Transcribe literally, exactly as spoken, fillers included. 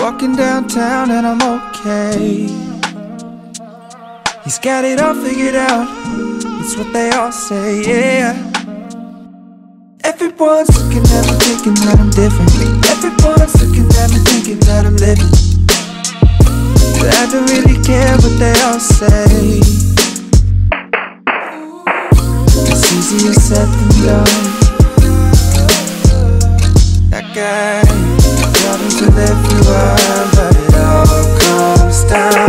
Walking downtown and I'm okay. He's got it all figured out, that's what they all say, yeah. Everyone's looking at me thinking that I'm different. Everyone's looking at me thinking that I'm living, but I don't really care what they all say. It's easier said than done. That guy, problems with everyone, but it all comes down